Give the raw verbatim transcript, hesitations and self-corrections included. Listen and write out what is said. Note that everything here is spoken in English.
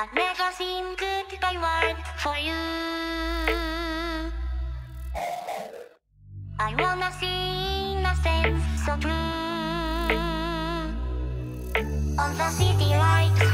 I've never seen goodbye word for you. I wanna see nothing so blue. On the city lights.